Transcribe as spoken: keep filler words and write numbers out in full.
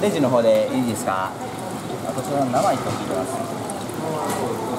レジの方でいいですか。こちらの生一本切ります。